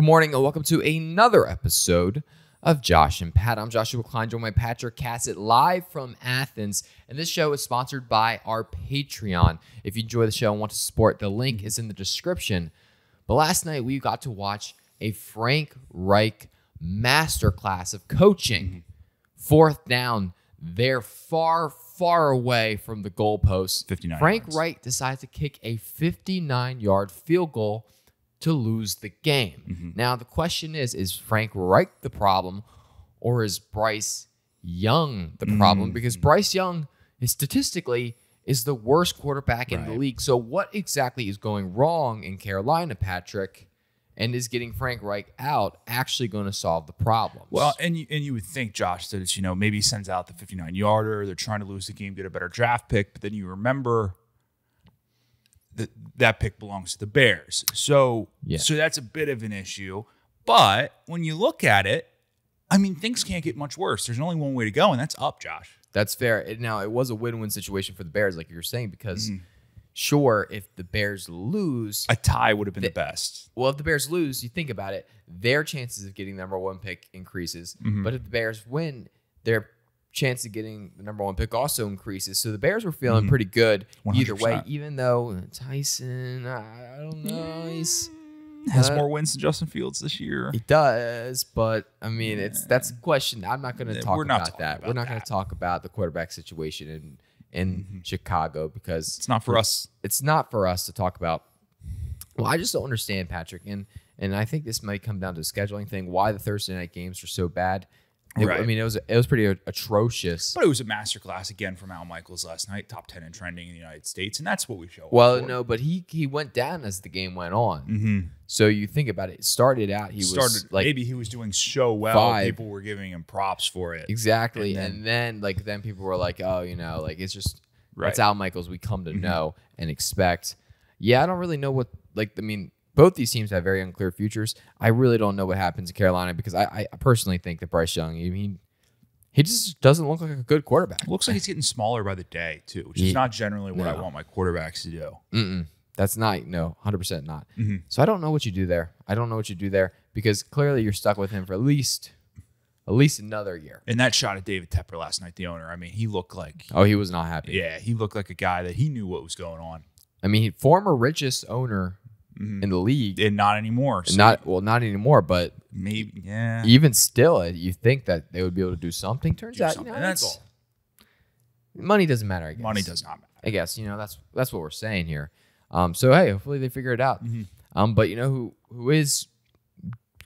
Good morning and welcome to another episode of Josh and Pat. I'm Joshua Klein, joined by Patrick Cassett live from Athens. And this show is sponsored by our Patreon. If you enjoy the show and want to support, the link is in the description. But last night we got to watch a Frank Reich masterclass of coaching. Fourth down, they're far away from the goalpost. 59 Frank yards. Reich decides to kick a 59-yard field goal to lose the game. Now, the question is Frank Reich the problem or is Bryce Young the problem? Because Bryce Young is statistically the worst quarterback in the league. So what exactly is going wrong in Carolina, Patrick? And is getting Frank Reich out actually going to solve the problem? Well, and you would think, Josh, that it's, you know, maybe sends out the 59-yarder. They're trying to lose the game, get a better draft pick. But then you remember that that pick belongs to the Bears. So, so that's a bit of an issue. But when you look at it, I mean, things can't get much worse. There's only one way to go, and that's up, Josh. That's fair. Now, it was a win-win situation for the Bears, like you were saying, because sure, if the Bears lose... A tie would have been the best. Well, if the Bears lose, you think about it, their chances of getting the #1 pick increases. But if the Bears win, their chance of getting the #1 pick also increases. So the Bears were feeling pretty good 100%. Either way, even though Tyson, I don't know, he's... Has more wins than Justin Fields this year. He does, but I mean, that's a question. I'm not going to talk about that. We're not going to talk about the quarterback situation and... in Chicago because it's not for us. It's not for us to talk about. Well, I just don't understand, Patrick, and I think this might come down to a scheduling thing. Why the Thursday night games are so bad? I mean, it was pretty atrocious. But it was a masterclass again from Al Michaels last night, top 10 in trending in the United States, and that's what we show. Well, no, but he went down as the game went on. So you think about it. It started out he was like, maybe he was doing so well, people were giving him props for it. Exactly, and then people were like, oh, you know, like it's just that's Al Michaels. We come to know and expect. Yeah, I don't really know what I mean. Both these teams have very unclear futures. I really don't know what happens in Carolina because I personally think that Bryce Young, I mean, he just doesn't look like a good quarterback. It looks like he's getting smaller by the day, too, which is not generally what I want my quarterbacks to do. That's not, no, 100% not. So I don't know what you do there. I don't know what you do there because clearly you're stuck with him for at least another year. And that shot at David Tepper last night, the owner, I mean, he looked like... Oh, he was not happy. Yeah, he looked like a guy that he knew what was going on. I mean, former richest owner... in the league, and not anymore. So. Not anymore. But maybe, even still, you think that they would be able to do something. Turns out, you know, that's money doesn't matter. I guess. Money does not matter. I guess you know that's what we're saying here. So hey, hopefully they figure it out. But you know who is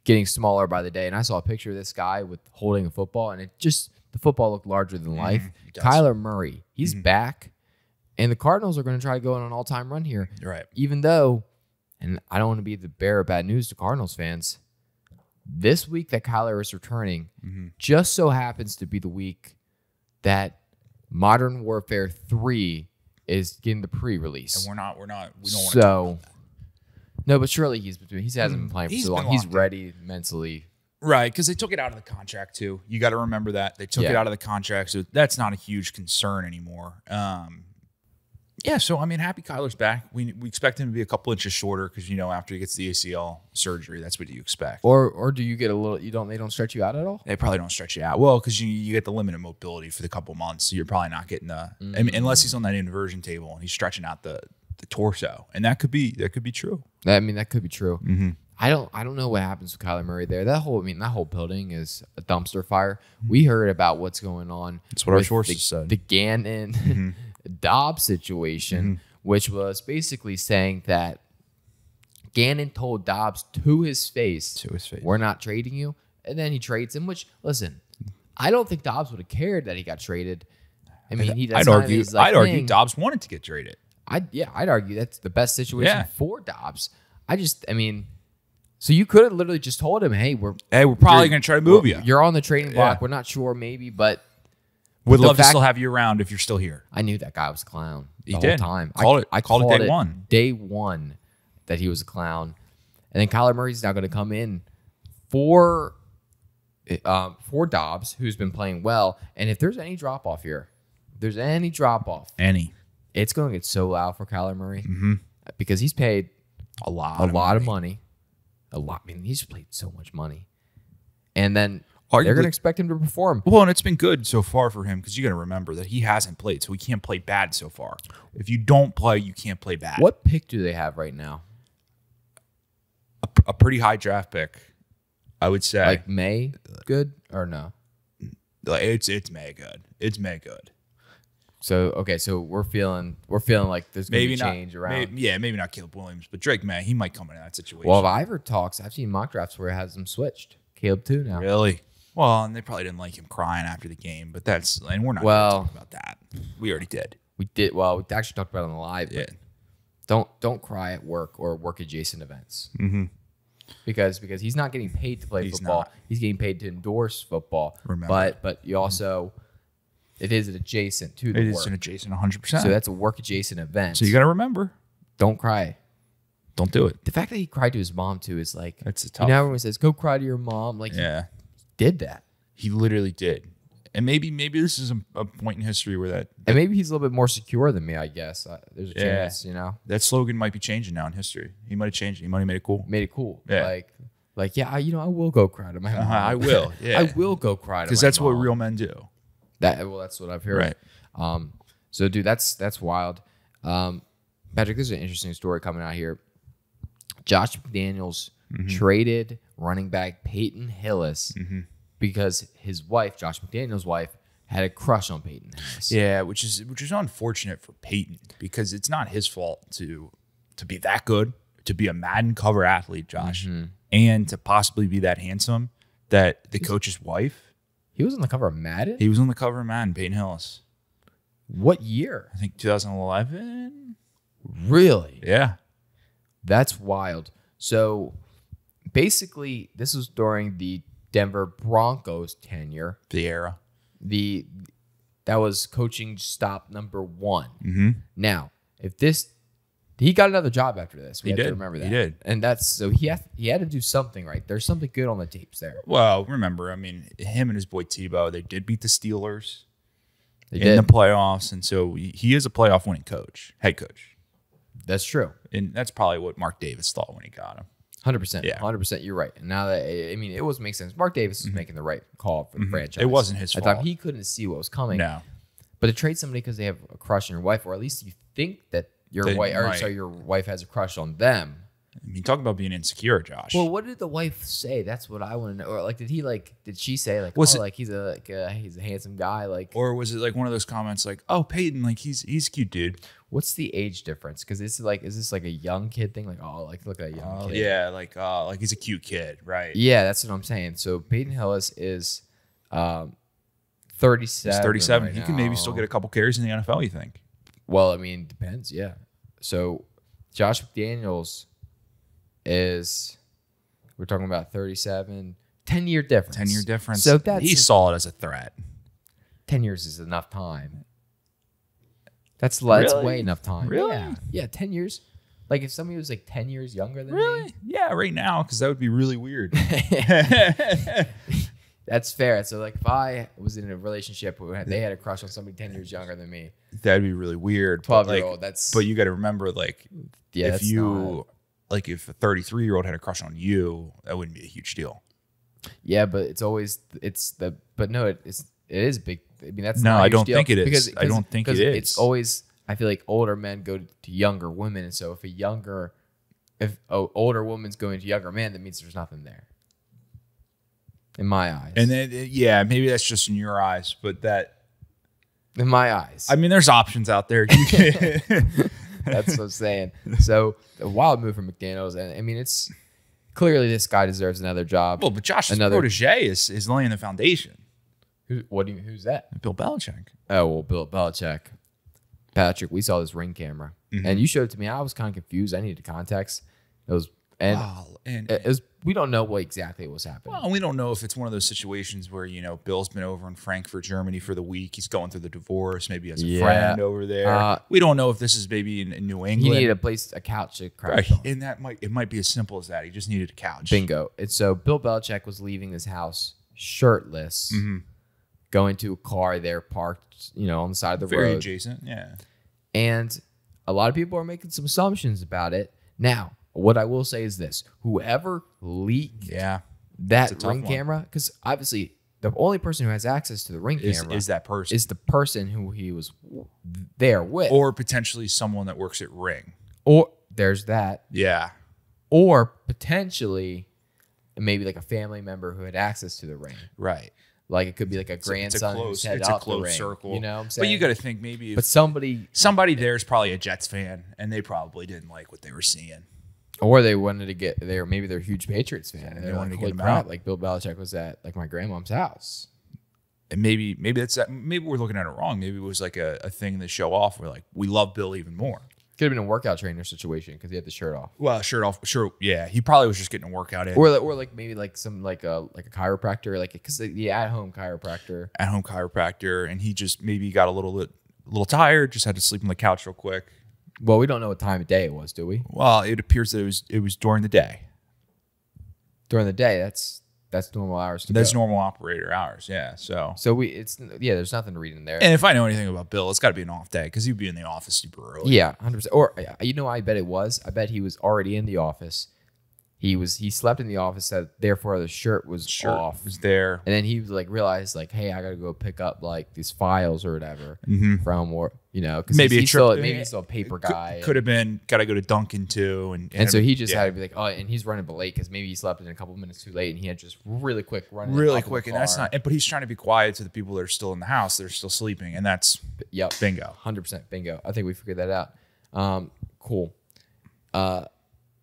getting smaller by the day, and I saw a picture of this guy with holding a football, and it just the football looked larger than life. Kyler Murray, he's back, and the Cardinals are going to try to go on an all-time run here. Right, even though. And I don't want to be the bearer of bad news to Cardinals fans. This week that Kyler is returning just so happens to be the week that Modern Warfare 3 is getting the pre-release. And we don't want to talk about that. No, but surely he hasn't been playing for so long. He's ready mentally. Right, because they took it out of the contract too. You got to remember that. They took it out of the contract, so that's not a huge concern anymore. Yeah, so, I mean, happy Kyler's back. We expect him to be a couple inches shorter because, you know, after he gets the ACL surgery, that's what you expect. Or do you get a little, they don't stretch you out at all? They probably don't stretch you out. Well, because you get the limited mobility for the couple months, so you're probably not getting the, I mean, unless he's on that inversion table and he's stretching out the torso. And that could be true. I mean, that could be true. I don't know what happens with Kyler Murray there. That whole building is a dumpster fire. We heard about what's going on. That's what our sources said. The Gannon. Dobbs situation, which was basically saying that Gannon told Dobbs to his face, we're not trading you. And then he trades him, which, listen, I don't think Dobbs would have cared that he got traded. I mean, I'd argue Dobbs wanted to get traded. I'd argue that's the best situation for Dobbs. So you could have literally just told him, hey, we're probably going to try to move you. You're on the trading block. We're not sure, maybe, but... Would love to still have you around if you're still here. I knew that guy was a clown the whole time. I called it day one. Day one that he was a clown. And then Kyler Murray's now going to come in for Dobbs, who's been playing well. And if there's any drop-off here, it's going to get so loud for Kyler Murray because he's paid a lot of money. a lot. I mean, he's played so much money. And then they're going to expect him to perform. Well, and it's been good so far for him because you got to remember that he hasn't played, so he can't play bad so far. If you don't play, you can't play bad. What pick do they have right now? A pretty high draft pick, I would say. Like May good or no? It's May good. It's May good. So okay, so we're feeling like there's gonna be change around. Maybe, yeah, maybe not Caleb Williams, but Drake May, he might come in that situation. Well, if Ivor talks, I've seen mock drafts where it has them switched. Caleb too now. Really? Well, and they probably didn't like him crying after the game, but that's and we're not gonna talk about that. We already did. We did. Well, we actually talked about it on the live. Yeah. But don't cry at work or work adjacent events. Mm-hmm. Because he's not getting paid to play football. He's getting paid to endorse football. Remember. But you also it is adjacent to the work. It is an adjacent 100%. So that's a work adjacent event. So you got to remember, don't cry. Don't do it. The fact that he cried to his mom too is like that's a tough. You know, everyone says go cry to your mom. Like yeah, he did that. He literally did. And maybe this is a point in history where that and maybe he's a little bit more secure than me. I guess there's a chance, you know. That slogan might be changing now in history. He might have changed it. He might have made it cool. Made it cool. Yeah. Like yeah, you know, I will go cry to my mom. I will. Yeah. I will go cry to my mom because that's what real men do. That well, that's what I've heard. Right. So, dude, that's wild. Patrick, this is an interesting story coming out here. Josh McDaniels traded running back Peyton Hillis. Because his wife, Josh McDaniels' wife, had a crush on Peyton Hillis. Yeah, which is unfortunate for Peyton because it's not his fault to be that good, to be a Madden cover athlete, Josh, and to possibly be that handsome that the coach's wife. He was on the cover of Madden? He was on the cover of Madden, Peyton Hillis. What year? I think 2011. Really? Yeah. That's wild. So basically, this was during the Denver Broncos tenure, the era, that was coaching stop #1. Now, if this, he got another job after this. We have to remember that. He did, and that's so he had to do something right. There's something good on the tapes there. Well, remember, I mean, him and his boy Tebow, they did beat the Steelers in the playoffs, and so he is a playoff winning coach, head coach. That's true, and that's probably what Mark Davis thought when he got him. 100%, yeah. 100%. You're right. And now that I mean, it was make sense. Mark Davis was making the right call for the franchise. It wasn't his fault. I thought he couldn't see what was coming. No, but to trade somebody because they have a crush on your wife, or at least you think that your wife has a crush on them. I mean, talk about being insecure, Josh. Well, what did the wife say? That's what I want to know. Or like, did she say like, was he's a handsome guy, like, or was it like one of those comments like, oh, Peyton, like he's cute, dude. What's the age difference? Because it's like, is this like a young kid thing? Like, oh, like look at a young kid. Yeah, like he's a cute kid, right? Yeah, that's what I'm saying. So Peyton Hillis is 37. He's 37. Right, he can maybe still get a couple carries in the NFL. You think? Well, I mean, depends. Yeah. So Josh McDaniels. We're talking about 37, 10-year difference. 10-year difference. So he saw it as a threat. 10 years is enough time. That's way enough time. Really? Yeah. 10 years. Like if somebody was like 10 years younger than me. Yeah, right now, because that would be really weird. That's fair. So like if I was in a relationship where they had a crush on somebody 10 years younger than me. That'd be really weird. 12-year-old. But you got to remember like if you... Like if a 33-year-old had a crush on you, that wouldn't be a huge deal. Yeah, but it is big. I mean, that's not a huge deal. No, I don't think it is. Because I don't think it is. It's always, I feel like older men go to younger women, and so if an older woman's going to younger man, that means there's nothing there. In my eyes. And then maybe that's just in your eyes, but in my eyes. I mean, there's options out there. That's what I'm saying. So a wild move from McDaniels, and I mean, it's clearly this guy deserves another job. Well, but Josh's protege is laying the foundation. Who's that? Bill Belichick. Oh well, Bill Belichick. Patrick, we saw this ring camera, and you showed it to me. I was kind of confused. I needed context. We don't know what exactly was happening. Well, we don't know if it's one of those situations where, you know, Bill's been over in Frankfurt, Germany for the week. He's going through the divorce. Maybe he has a friend over there. We don't know if this is maybe in New England. He needed a couch to crash on. And it might be as simple as that. He just needed a couch. Bingo. And so Bill Belichick was leaving his house shirtless, going to a car there parked, you know, on the side of the road. Very adjacent, yeah. And a lot of people are making some assumptions about it. Now, What I will say is this. Whoever leaked that ring camera, because obviously the only person who has access to the ring camera is that person. Is the person who he was there with. Or potentially someone that works at Ring. Or there's that. Yeah. Or potentially maybe like a family member who had access to the ring. Right. Like it could be like a grandson who's head out the ring. It's a close circle. You know what I'm saying? But you got to think maybe. If, but somebody there is probably a Jets fan, and they probably didn't like what they were seeing. Or they wanted to get there. Maybe they're a huge Patriots fan, and they wanted to get them out. Like Bill Belichick was at like my grandmom's house. And maybe that's that. Maybe we're looking at it wrong. Maybe it was like a thing to show off. We're like, we love Bill even more. Could have been a workout trainer situation because he had the shirt off. Well, shirt off, sure, yeah. He probably was just getting a workout in, or like maybe like some like a chiropractor, like because the at home chiropractor, and he just maybe got a little tired, just had to sleep on the couch real quick. Well, we don't know what time of day it was, do we? Well, it appears that it was during the day. During the day, that's normal hours. That's normal operator hours, yeah. So yeah. There's nothing to read in there. And if I know anything about Bill, it's got to be an off day because he'd be in the office super early. Yeah, 100%. Or you know, I bet it was. I bet he was already in the office. He slept in the office. That therefore the shirt was off. Was there? And then he like realized like, hey, I gotta go pick up like these files or whatever from or you know because maybe he's still a paper guy. Could have been gotta go to Dunkin' too, and so he just had to be like, oh, and he's running late because maybe he slept in a couple minutes too late, and he had just really quick, and that's not. But he's trying to be quiet to the people that are still in the house. They're still sleeping, and that's bingo, 100% bingo. I think we figured that out. Cool.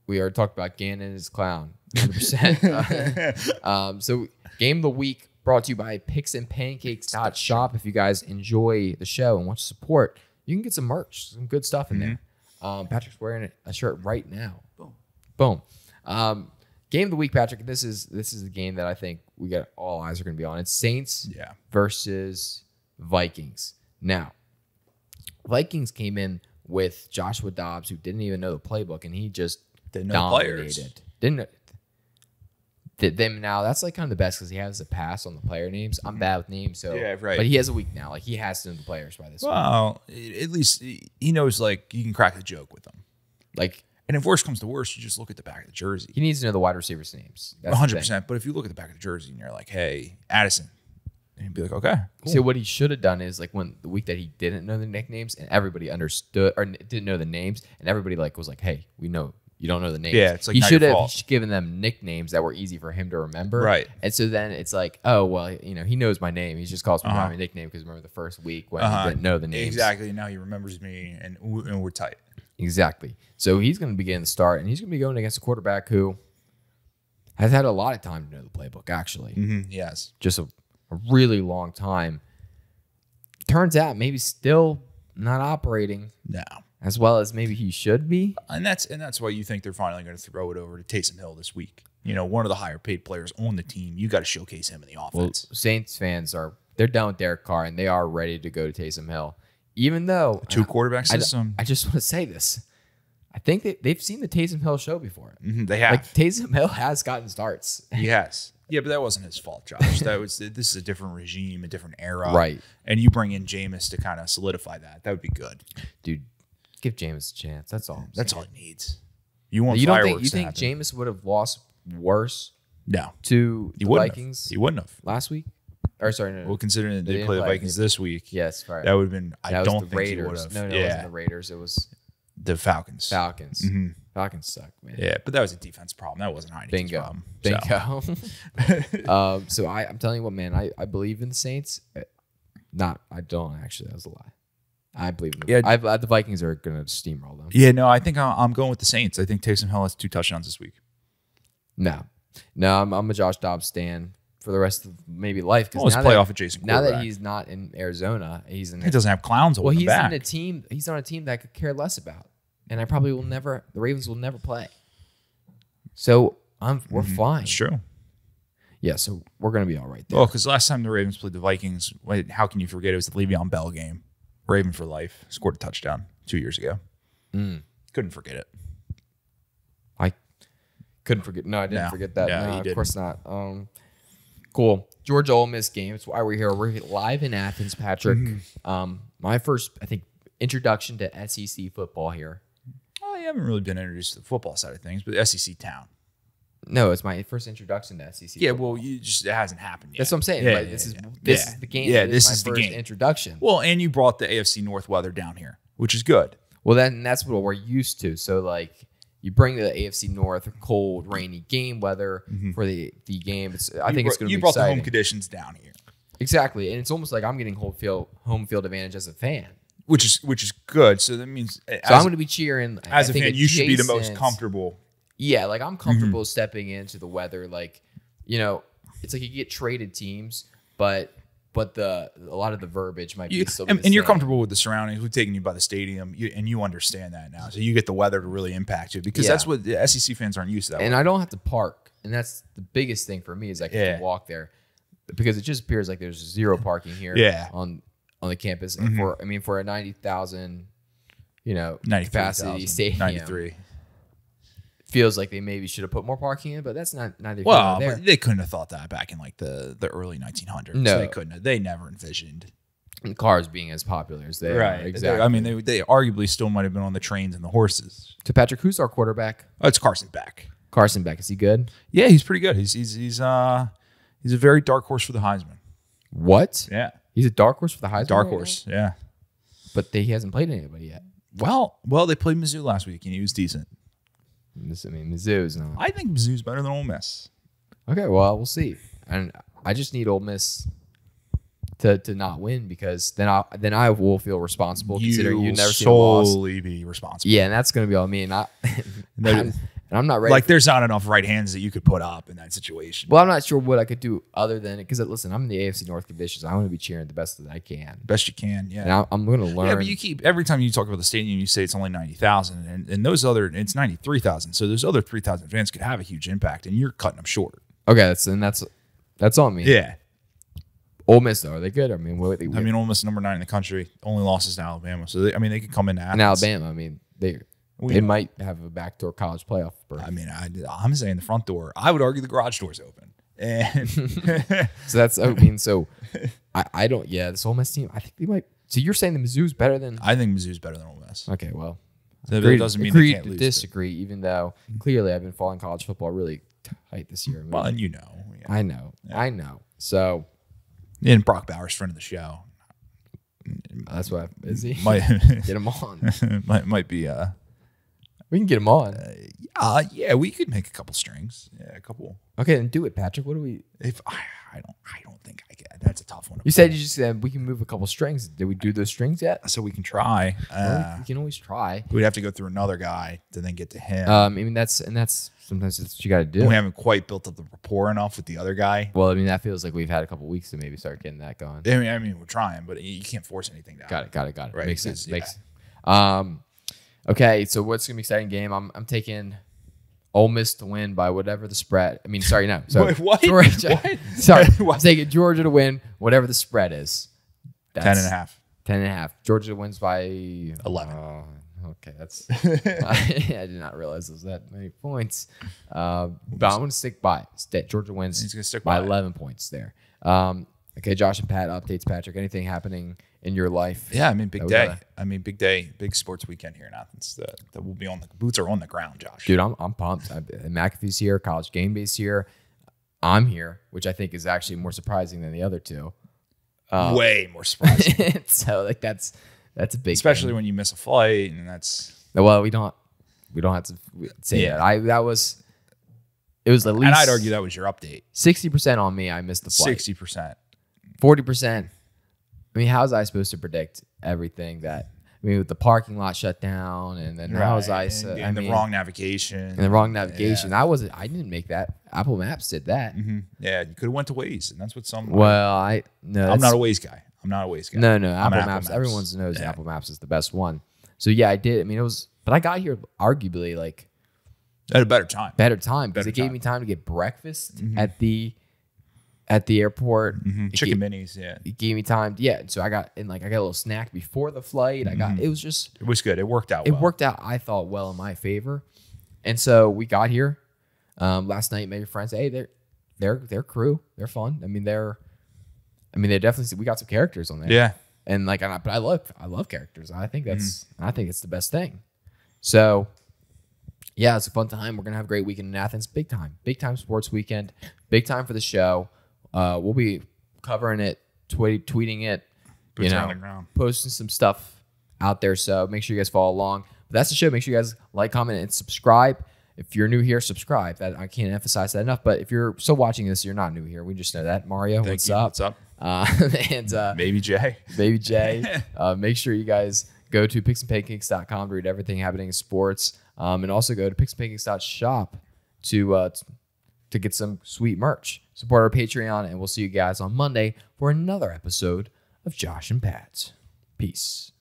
We already talked about Gannon is clown, 100%. So Game of the Week brought to you by picksandpancakes.shop. If you guys enjoy the show and want to support, you can get some merch, some good stuff in there. Patrick's wearing a shirt right now. Boom. Boom. Game of the Week, Patrick. This is the game that I think we got all eyes are going to be on. It's Saints versus Vikings. Now, Vikings came in with Joshua Dobbs, who didn't even know the playbook, and he just... Didn't know the players. Now that's like kind of the best because he has a pass on the player names. I'm bad with names, so yeah, right. But he has a week now. Like he has to know the players by this. Well, at least he knows like you can crack the joke with them. Like, and if worse comes to worse, you just look at the back of the jersey. He needs to know the wide receivers' names. 100%. But if you look at the back of the jersey and you're like, hey, Addison, and he'd be like, okay. Cool. So what he should have done is like when the week that he didn't know the nicknames and everybody understood or didn't know the names and everybody like was like, hey, we know. You don't know the names. Yeah, it's like you should have given them nicknames that were easy for him to remember. Right. And so then it's like, oh, well, you know, he knows my name. He just calls me by my nickname because remember the first week when he didn't know the names. Exactly. Now he remembers me and we're tight. Exactly. So he's going to be getting the start and he's going to be going against a quarterback who has had a lot of time to know the playbook, actually. Yes. Just a really long time. Turns out maybe still not operating. No. As well as maybe he should be. And that's why you think they're finally going to throw it over to Taysom Hill this week. You know, one of the higher paid players on the team. You got to showcase him in the offense. Well, Saints fans they're done with Derek Carr and they are ready to go to Taysom Hill. Even though two quarterback system. I just want to say this. I think they've seen the Taysom Hill show before. They have. Like Taysom Hill has gotten starts. Yes. Yeah, but that wasn't his fault, Josh. This is a different regime, a different era. Right. And you bring in Jameis to kind of solidify that. That would be good. Dude. Give Jameis a chance. That's all. That's all it needs. You want fireworks to happen. You think Jameis would have lost worse? No. To the Vikings? He wouldn't have last week. Or sorry, no. Well, considering that they play the Vikings this week, yes, right. That would have been. I don't think he would have. No, no, it wasn't the Raiders. It was the Falcons. Falcons. Falcons suck, man. Yeah, but that was a defense problem. That wasn't Heineken's problem. Bingo. So, so I'm telling you what, man. I believe in the Saints. I don't actually. That was a lie. I believe in them. Yeah, the Vikings are going to steamroll them. Yeah, no, I think I'm going with the Saints. I think Taysom Hill has 2 touchdowns this week. No, I'm a Josh Dobbs stan for the rest of maybe life. Well, let's play off of Jason. Now that he's not in Arizona, he doesn't have clowns. Well, he's on a team. He's on a team that I could care less about, and I probably will never. The Ravens will never play. So we're fine. It's true. Yeah, so we're going to be all right there. Well, because last time the Ravens played the Vikings, how can you forget? It was the Le'Veon Bell game. Raven for life, scored a touchdown 2 years ago. Couldn't forget it. I couldn't forget. No, I didn't forget that. No, of course not. Cool. Georgia Ole Miss game. That's why we're here. We're live in Athens, Patrick. My first, I think, introduction to SEC football here. Oh, you haven't really been introduced to the football side of things, but SEC town. No, it's my first introduction to SEC. Yeah, well, you just it hasn't happened yet. That's what I'm saying. Yeah, like, yeah, this is the game. Yeah, this is my first introduction. Well, and you brought the AFC North weather down here, which is good. Well, then that's what we're used to. So, like, you bring the AFC North cold, rainy game weather for the game. I think it's going to be exciting. You brought the home conditions down here. Exactly, and it's almost like I'm getting home field advantage as a fan, which is good. So that means I'm going to be cheering as a fan. You should be the most comfortable. Yeah, like I'm comfortable stepping into the weather. Like, you know, it's like you get traded teams, but a lot of the verbiage might be still. And you're comfortable with the surroundings. We've taken you by the stadium, and you understand that now. So you get the weather to really impact you because that's what the SEC fans aren't used to. That and way. I don't have to park, and that's the biggest thing for me is I can walk there because it just appears like there's zero parking here. On the campus. And for for a 90,000, you know, capacity stadium, 93. Feels like they maybe should have put more parking in, but that's not neither. Well, there. But they couldn't have thought that back in like the early 1900s. No, they couldn't have. They never envisioned cars being as popular as they are. Exactly. They arguably still might have been on the trains and the horses. So Patrick, who's our quarterback? Oh, it's Carson Beck. Carson Beck, is he good? Yeah, he's pretty good. He's a very dark horse for the Heisman. What? Yeah, he's a dark horse for the Heisman. Dark horse, yeah. But he hasn't played anybody yet. Well, they played Mizzou last week, and he was decent. Mizzou's not. I think Mizzou's better than Ole Miss. Okay, well, we'll see. And I just need Ole Miss to not win because then I will feel responsible. Considering you never solely be responsible. Yeah, and that's going to be all me. And I'm not ready. Like, there's not enough right hands that you could put up in that situation. Well, I'm not sure what I could do other than it. Because listen, I'm in the AFC North conditions. I want to be cheering the best that I can. Best you can, yeah. And I'm going to learn. Yeah, but you keep every time you talk about the stadium, you say it's only 90,000, and those other it's 93,000. So those other 3,000 fans could have a huge impact, and you're cutting them short. Okay, that's on me. Yeah. Ole Miss though, are they good? I mean, Ole Miss #9 in the country, only losses to Alabama. So they could come into Athens. And Alabama, they might have a backdoor college playoff berth. I'm saying the front door. I would argue the garage door's open. And so that's, I don't, this Ole Miss team, I think they might. So you're saying the Mizzou's better than? I think Mizzou's better than Ole Miss. Okay, well. So that doesn't mean they can't lose. Disagree, even though clearly I've been following college football really tight this year. Well, and you know. Yeah. I know. Yeah. I know. So. And Brock Bowers, friend of the show. That's why. Is he? Get him on. might be. We can get him on. Yeah, we could make a couple strings. Yeah, a couple. Okay, then do it, Patrick. What do we? I don't think I can. That's a tough one. You just said we can move a couple strings. Did we do those strings yet? So we can try. We can always try. We'd have to go through another guy to then get to him. That's sometimes that's what you got to do. And we haven't quite built up the rapport enough with the other guy. Well, that feels like we've had a couple weeks to maybe start getting that going. I mean, we're trying, but you can't force anything down. Got it. Right? Makes sense. Yeah. Okay, so what's going to be an exciting game? I'm taking Ole Miss to win by whatever the spread. What? Georgia, what? Sorry, I'm taking Georgia to win whatever the spread is. That's 10.5. 10.5. Georgia wins by 11. Okay, that's. I did not realize it was that many points. But I'm going to stick by it. Georgia wins. He's going to stick by 11 points there. Okay, Josh and Pat updates. Patrick, anything happening in your life? Yeah, big day. Big day, big sports weekend here in Athens. That will be on the boots are on the ground, Josh. Dude, I'm pumped. McAfee's here, College Game Day's here. I'm here, which I think is actually more surprising than the other two. Way more surprising. So like that's a big, especially thing. When you miss a flight, and that's we don't have to say that. It was at least, and I'd argue that was your update. 60% on me. I missed the flight. 60%. 40%. How was I supposed to predict everything that, with the parking lot shut down, and then how was I? The wrong navigation. And the wrong navigation. Yeah. I didn't make that. Apple Maps did that. Yeah, you could have went to Waze, and that's what some. Well, I'm not a Waze guy. No, Apple Maps. Everyone knows Apple Maps is the best one. So yeah, I did. It was, but I got here arguably like at a better time. Better time because it gave me time to get breakfast at the. At the airport, chicken minis, yeah. It gave me time, yeah. So I got a little snack before the flight. It was good. It worked out. It worked out. I thought well in my favor, and so we got here last night. Met your friends. Hey, their crew. They're fun. They definitely. We got some characters on there. Yeah. And I love characters. I think it's the best thing. So yeah, it's a fun time. We're going to have a great weekend in Athens. Big time. Big time sports weekend. Big time for the show. We'll be covering it, tweeting it, posting some stuff out there. So make sure you guys follow along. But that's the show. Make sure you guys like, comment, and subscribe. If you're new here, subscribe. That I can't emphasize that enough. But if you're still watching this, you're not new here. We just know that. Mario, what's up? What's up? And Baby Jay. Make sure you guys go to picksandpancakes.com to read everything happening in sports. And also go to picksandpancakes.shop to get some sweet merch. Support our Patreon, and we'll see you guys on Monday for another episode of Josh and Pat's. Peace.